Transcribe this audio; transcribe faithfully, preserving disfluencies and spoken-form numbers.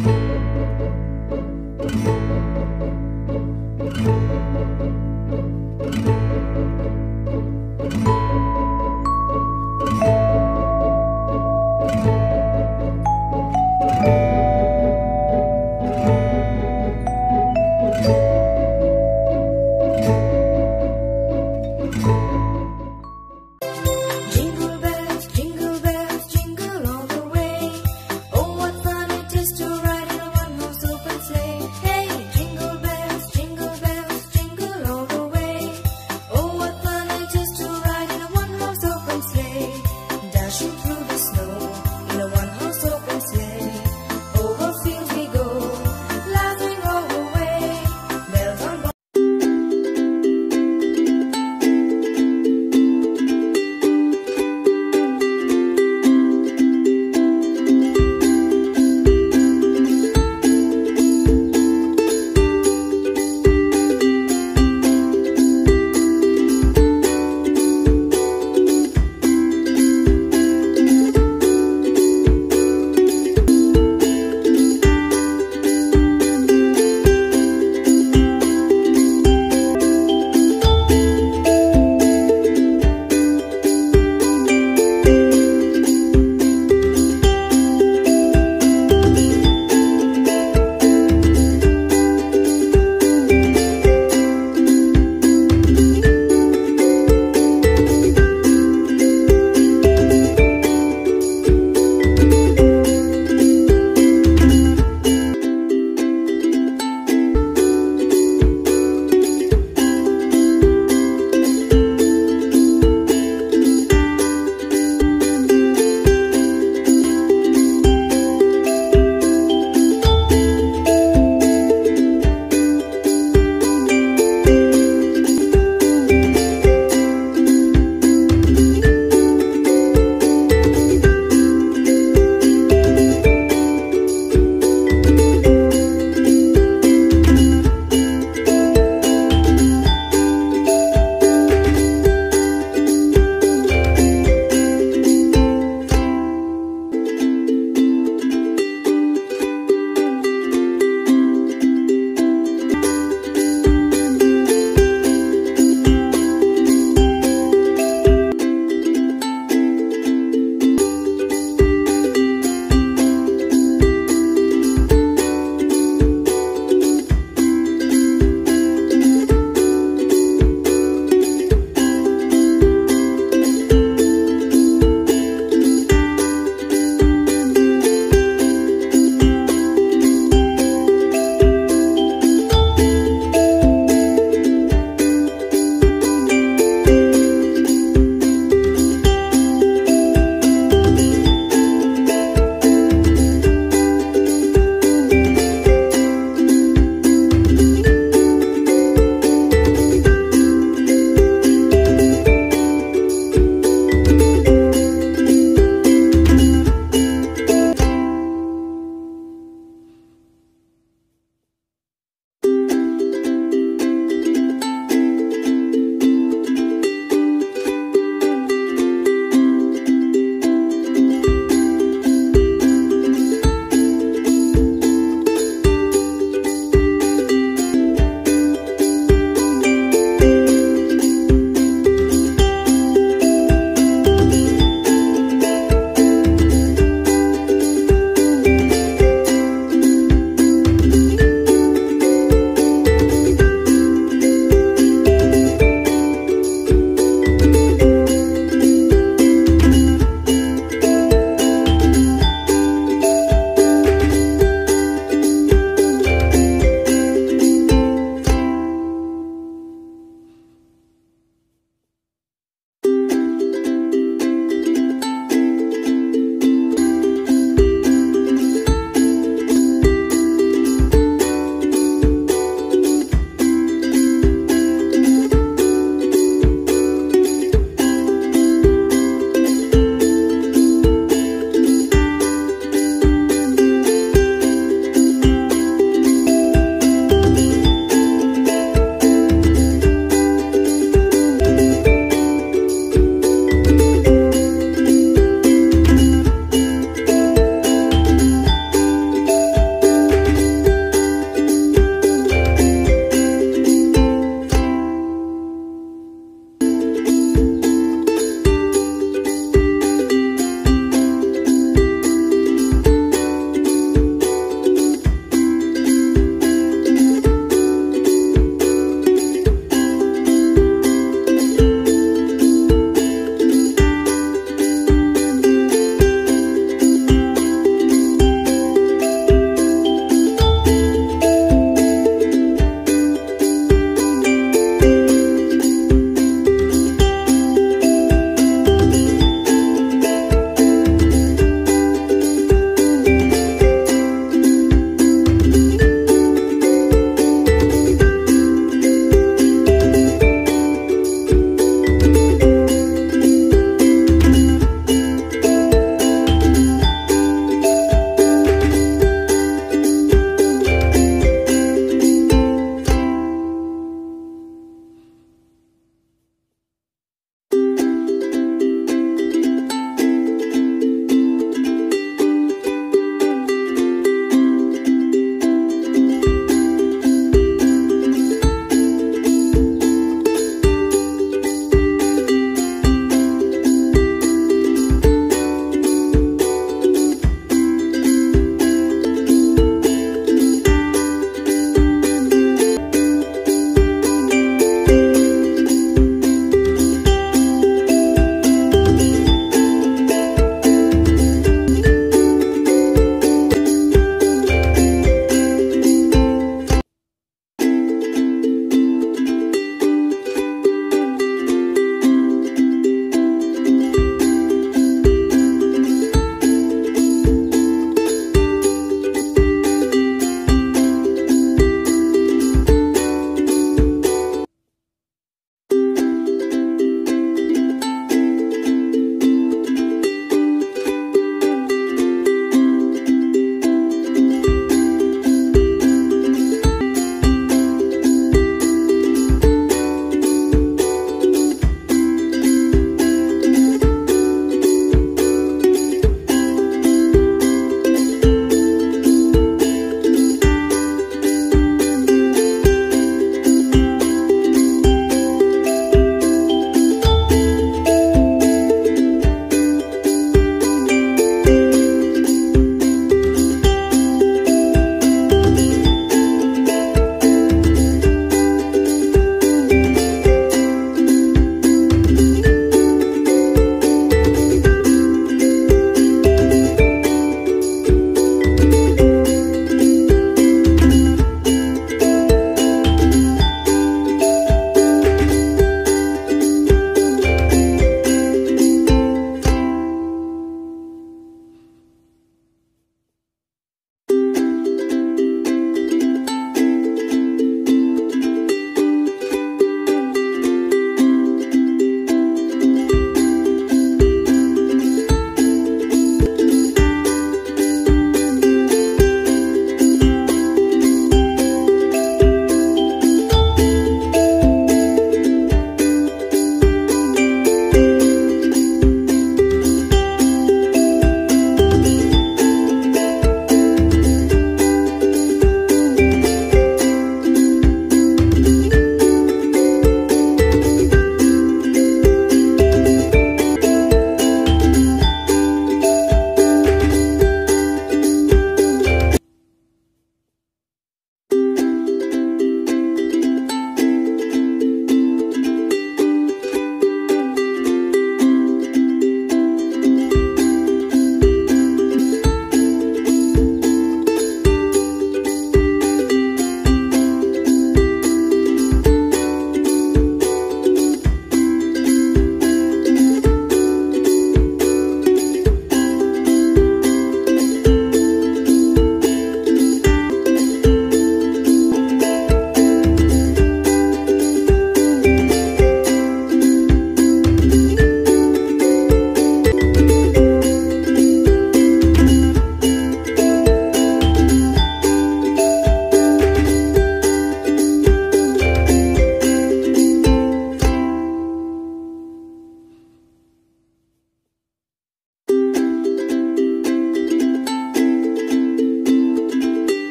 Jingle bells, jingle all the way. Oh, what fun it is to ride in a